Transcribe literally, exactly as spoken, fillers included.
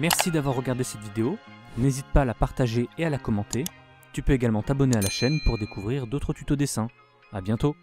Merci d'avoir regardé cette vidéo, n'hésite pas à la partager et à la commenter. Tu peux également t'abonner à la chaîne pour découvrir d'autres tutos dessin. A bientôt!